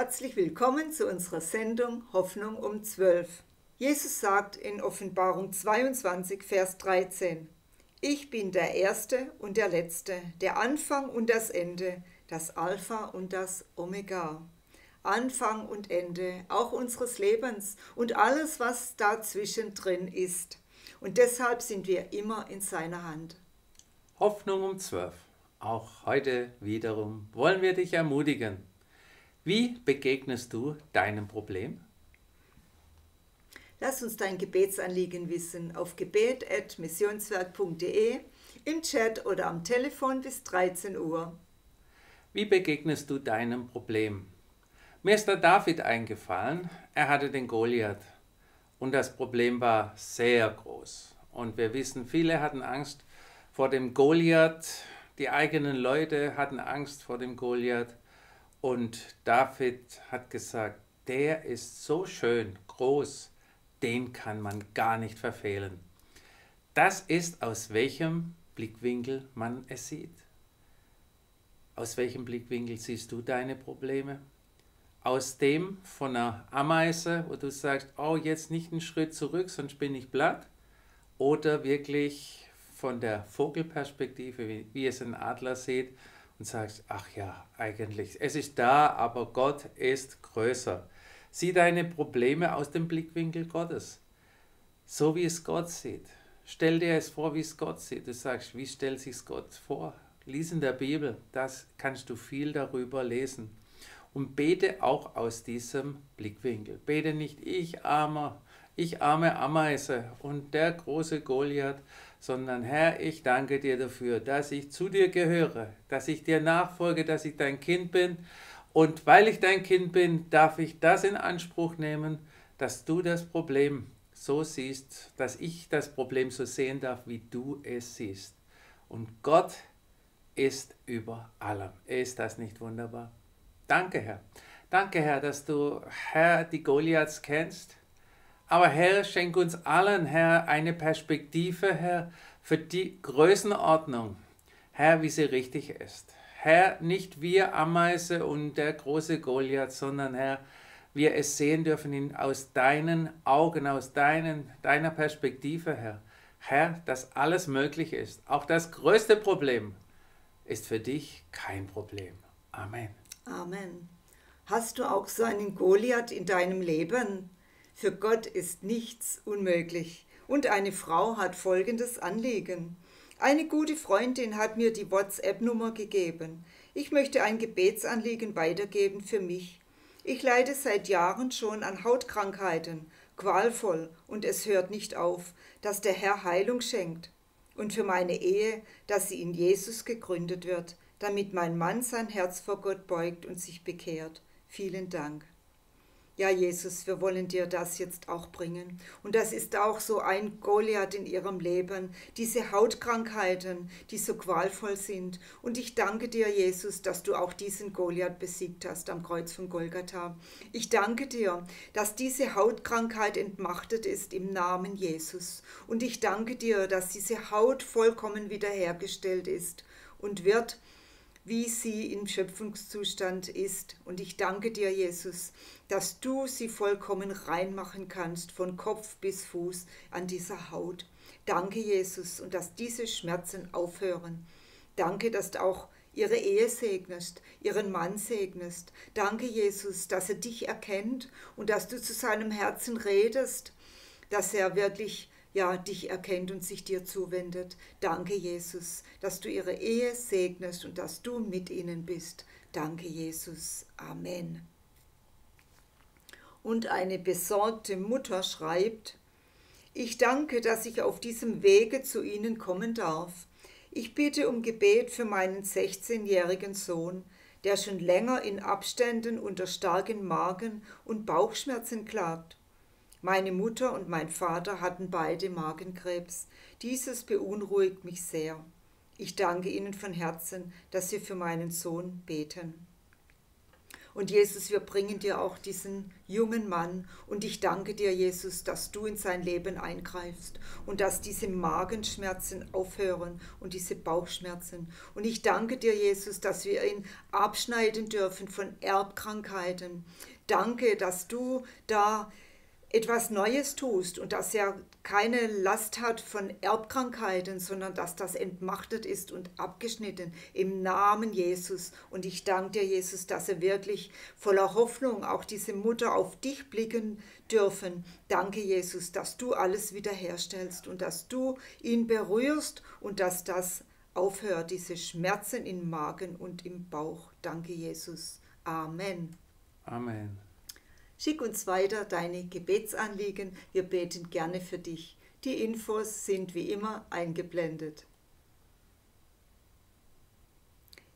Herzlich willkommen zu unserer Sendung Hoffnung um 12. Jesus sagt in Offenbarung 22, Vers 13: Ich bin der Erste und der Letzte, der Anfang und das Ende, das Alpha und das Omega. Anfang und Ende, auch unseres Lebens und alles, was dazwischen drin ist. Und deshalb sind wir immer in seiner Hand. Hoffnung um 12. Auch heute wiederum wollen wir dich ermutigen. Wie begegnest du deinem Problem? Lass uns dein Gebetsanliegen wissen auf gebet.missionswerk.de, im Chat oder am Telefon bis 13 Uhr. Wie begegnest du deinem Problem? Mir ist der David eingefallen, er hatte den Goliath und das Problem war sehr groß. Und wir wissen, viele hatten Angst vor dem Goliath, die eigenen Leute hatten Angst vor dem Goliath. Und David hat gesagt, der ist so schön, groß, den kann man gar nicht verfehlen. Das ist, aus welchem Blickwinkel man es sieht. Aus welchem Blickwinkel siehst du deine Probleme? Aus dem von einer Ameise, wo du sagst, oh, jetzt nicht einen Schritt zurück, sonst bin ich platt. Oder wirklich von der Vogelperspektive, wie es ein Adler sieht, und sagst, ach ja, eigentlich, es ist da, aber Gott ist größer. Sieh deine Probleme aus dem Blickwinkel Gottes, so wie es Gott sieht. Stell dir es vor, wie es Gott sieht. Du sagst, wie stellt sich Gott vor? Lies in der Bibel, das kannst du viel darüber lesen. Und bete auch aus diesem Blickwinkel. Bete nicht, ich arme Ameise und der große Goliath, sondern Herr, ich danke dir dafür, dass ich zu dir gehöre, dass ich dir nachfolge, dass ich dein Kind bin. Und weil ich dein Kind bin, darf ich das in Anspruch nehmen, dass du das Problem so siehst, dass ich das Problem so sehen darf, wie du es siehst. Und Gott ist über allem. Ist das nicht wunderbar? Danke, Herr. Danke, Herr, dass du, Herr, die Goliaths kennst. Aber Herr, schenk uns allen, Herr, eine Perspektive, Herr, für die Größenordnung, Herr, wie sie richtig ist. Herr, nicht wir Ameise und der große Goliath, sondern Herr, wir es sehen dürfen aus deinen Augen, aus deiner Perspektive, Herr. Herr, dass alles möglich ist. Auch das größte Problem ist für dich kein Problem. Amen. Amen. Hast du auch so einen Goliath in deinem Leben? Für Gott ist nichts unmöglich. Und eine Frau hat folgendes Anliegen. Eine gute Freundin hat mir die WhatsApp-Nummer gegeben. Ich möchte ein Gebetsanliegen weitergeben für mich. Ich leide seit Jahren schon an Hautkrankheiten, qualvoll, und es hört nicht auf, dass der Herr Heilung schenkt. Und für meine Ehe, dass sie in Jesus gegründet wird, damit mein Mann sein Herz vor Gott beugt und sich bekehrt. Vielen Dank. Ja, Jesus, wir wollen dir das jetzt auch bringen. Und das ist auch so ein Goliath in ihrem Leben, diese Hautkrankheiten, die so qualvoll sind. Und ich danke dir, Jesus, dass du auch diesen Goliath besiegt hast am Kreuz von Golgatha. Ich danke dir, dass diese Hautkrankheit entmachtet ist im Namen Jesus. Und ich danke dir, dass diese Haut vollkommen wiederhergestellt ist und wird, wie sie im Schöpfungszustand ist. Und ich danke dir, Jesus, dass du sie vollkommen reinmachen kannst, von Kopf bis Fuß an dieser Haut. Danke, Jesus, und dass diese Schmerzen aufhören. Danke, dass du auch ihre Ehe segnest, ihren Mann segnest. Danke, Jesus, dass er dich erkennt und dass du zu seinem Herzen redest, dass er wirklich dich erkennt und sich dir zuwendet. Danke, Jesus, dass du ihre Ehe segnest und dass du mit ihnen bist. Danke, Jesus. Amen. Und eine besorgte Mutter schreibt: Ich danke, dass ich auf diesem Wege zu Ihnen kommen darf. Ich bitte um Gebet für meinen 16-jährigen Sohn, der schon länger in Abständen unter starken Magen- und Bauchschmerzen klagt. Meine Mutter und mein Vater hatten beide Magenkrebs. Dieses beunruhigt mich sehr. Ich danke Ihnen von Herzen, dass Sie für meinen Sohn beten. Und Jesus, wir bringen dir auch diesen jungen Mann und ich danke dir, Jesus, dass du in sein Leben eingreifst und dass diese Magenschmerzen aufhören und diese Bauchschmerzen. Und ich danke dir, Jesus, dass wir ihn abschneiden dürfen von Erbkrankheiten. Danke, dass du da etwas Neues tust und dass er keine Last hat von Erbkrankheiten, sondern dass das entmachtet ist und abgeschnitten im Namen Jesus. Und ich danke dir, Jesus, dass er wirklich voller Hoffnung auch diese Mutter auf dich blicken dürfen. Danke, Jesus, dass du alles wiederherstellst und dass du ihn berührst und dass das aufhört, diese Schmerzen im Magen und im Bauch. Danke, Jesus. Amen. Amen. Schick uns weiter deine Gebetsanliegen, wir beten gerne für dich. Die Infos sind wie immer eingeblendet.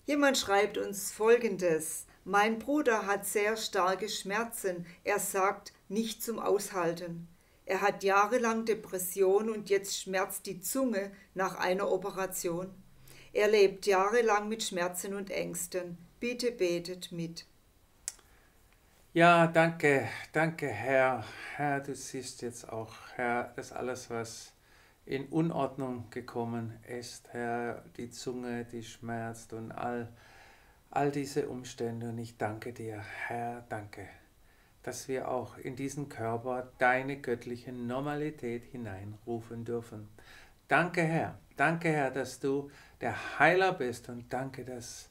Jemand schreibt uns Folgendes: Mein Bruder hat sehr starke Schmerzen, er sagt, nicht zum Aushalten. Er hat jahrelang Depression und jetzt schmerzt die Zunge nach einer Operation. Er lebt jahrelang mit Schmerzen und Ängsten. Bitte betet mit. Ja, danke Herr. Herr, du siehst jetzt auch, Herr, das alles, was in Unordnung gekommen ist, Herr, die Zunge, die schmerzt und all diese Umstände. Und ich danke dir, Herr, danke, dass wir auch in diesen Körper deine göttliche Normalität hineinrufen dürfen. Danke Herr, dass du der Heiler bist und danke, dass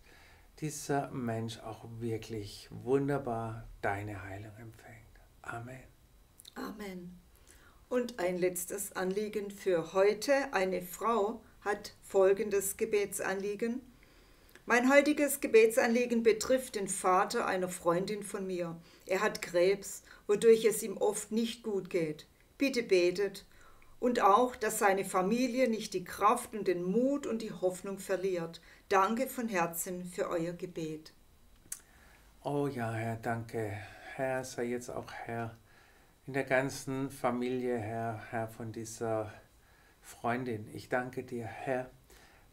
dieser Mensch auch wirklich wunderbar deine Heilung empfängt. Amen. Amen. Und ein letztes Anliegen für heute. Eine Frau hat folgendes Gebetsanliegen. Mein heutiges Gebetsanliegen betrifft den Vater einer Freundin von mir. Er hat Krebs, wodurch es ihm oft nicht gut geht. Bitte betet. Und auch, dass seine Familie nicht die Kraft und den Mut und die Hoffnung verliert. Danke von Herzen für euer Gebet. Oh ja, Herr, danke. Herr, sei jetzt auch Herr in der ganzen Familie, Herr, Herr von dieser Freundin. Ich danke dir, Herr.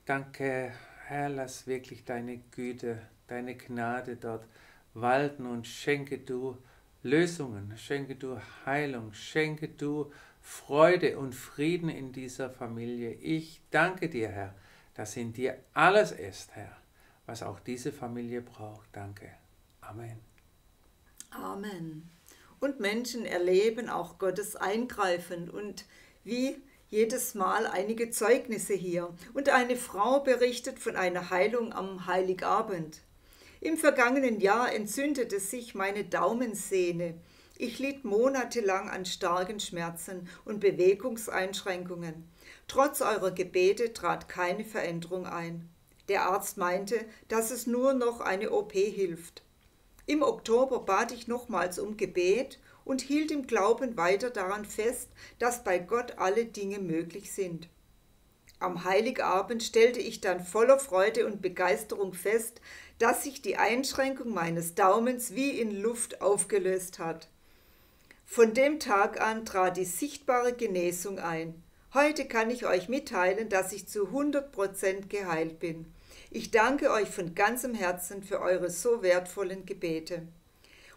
Danke, Herr, lass wirklich deine Güte, deine Gnade dort walten und schenke du Lösungen, schenke du Heilung, schenke du Freude und Frieden in dieser Familie. Ich danke dir, Herr, dass in dir alles ist, Herr, was auch diese Familie braucht. Danke. Amen. Amen. Und Menschen erleben auch Gottes Eingreifen und wie jedes Mal einige Zeugnisse hier. Und eine Frau berichtet von einer Heilung am Heiligabend. Im vergangenen Jahr entzündete sich meine Daumensehne. Ich litt monatelang an starken Schmerzen und Bewegungseinschränkungen. Trotz eurer Gebete trat keine Veränderung ein. Der Arzt meinte, dass es nur noch eine OP hilft. Im Oktober bat ich nochmals um Gebet und hielt im Glauben weiter daran fest, dass bei Gott alle Dinge möglich sind. Am Heiligabend stellte ich dann voller Freude und Begeisterung fest, dass sich die Einschränkung meines Daumens wie in Luft aufgelöst hat. Von dem Tag an trat die sichtbare Genesung ein. Heute kann ich euch mitteilen, dass ich zu 100% geheilt bin. Ich danke euch von ganzem Herzen für eure so wertvollen Gebete.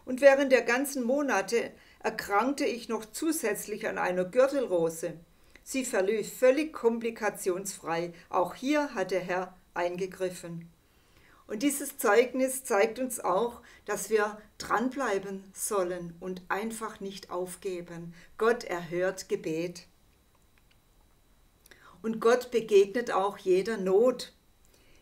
Und während der ganzen Monate erkrankte ich noch zusätzlich an einer Gürtelrose. Sie verlief völlig komplikationsfrei. Auch hier hat der Herr eingegriffen. Und dieses Zeugnis zeigt uns auch, dass wir dranbleiben sollen und einfach nicht aufgeben. Gott erhört Gebet. Und Gott begegnet auch jeder Not.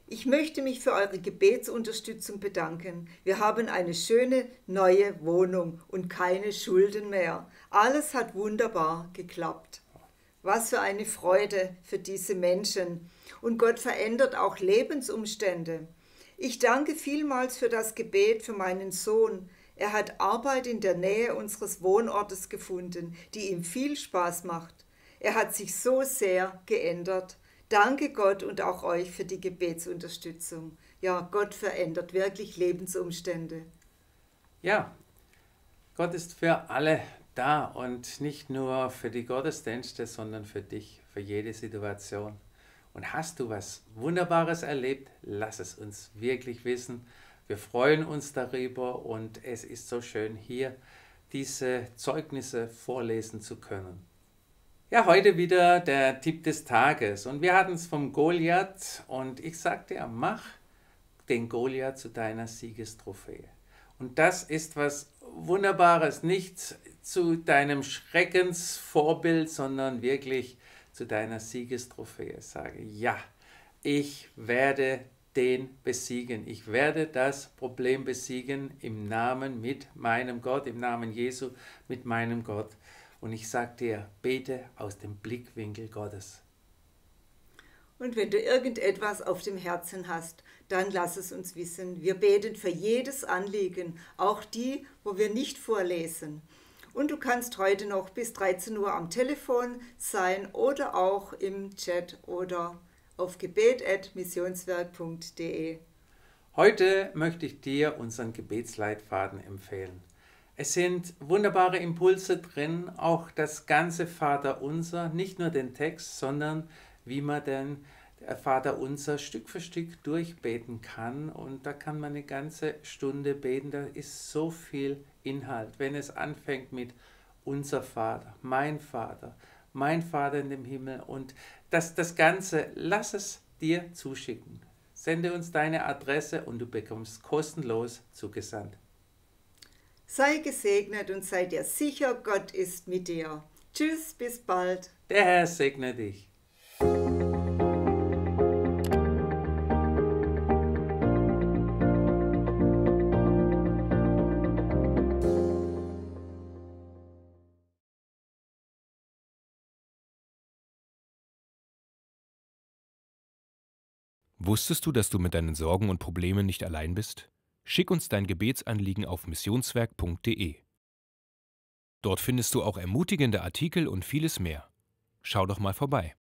Ich möchte mich für eure Gebetsunterstützung bedanken. Wir haben eine schöne neue Wohnung und keine Schulden mehr. Alles hat wunderbar geklappt. Was für eine Freude für diese Menschen. Und Gott verändert auch Lebensumstände. Ich danke vielmals für das Gebet für meinen Sohn. Er hat Arbeit in der Nähe unseres Wohnortes gefunden, die ihm viel Spaß macht. Er hat sich so sehr geändert. Danke Gott und auch euch für die Gebetsunterstützung. Ja, Gott verändert wirklich Lebensumstände. Ja, Gott ist für alle da und nicht nur für die Gottesdienste, sondern für dich, für jede Situation. Und hast du was Wunderbares erlebt? Lass es uns wirklich wissen. Wir freuen uns darüber und es ist so schön, hier diese Zeugnisse vorlesen zu können. Ja, heute wieder der Tipp des Tages und wir hatten es vom Goliath und ich sagte ja, mach den Goliath zu deiner Siegestrophäe. Und das ist was Wunderbares, nicht zu deinem Schreckensvorbild, sondern wirklich zu deiner Siegestrophäe. Sage, ja, ich werde den besiegen. Ich werde das Problem besiegen im Namen mit meinem Gott, im Namen Jesu mit meinem Gott. Und ich sage dir, bete aus dem Blickwinkel Gottes. Und wenn du irgendetwas auf dem Herzen hast, dann lass es uns wissen. Wir beten für jedes Anliegen, auch die, wo wir nicht vorlesen. Und du kannst heute noch bis 13 Uhr am Telefon sein oder auch im Chat oder auf gebet.missionswerk.de. Heute möchte ich dir unseren Gebetsleitfaden empfehlen. Es sind wunderbare Impulse drin, auch das ganze Vaterunser, nicht nur den Text, sondern wie man den Vaterunser Stück für Stück durchbeten kann. Und da kann man eine ganze Stunde beten, da ist so viel Inhalt. Wenn es anfängt mit unser Vater, mein Vater, mein Vater in dem Himmel und das Ganze, lass es dir zuschicken. Sende uns deine Adresse und du bekommst kostenlos zugesandt. Sei gesegnet und sei dir sicher, Gott ist mit dir. Tschüss, bis bald. Der Herr segne dich. Wusstest du, dass du mit deinen Sorgen und Problemen nicht allein bist? Schick uns dein Gebetsanliegen auf missionswerk.de. Dort findest du auch ermutigende Artikel und vieles mehr. Schau doch mal vorbei.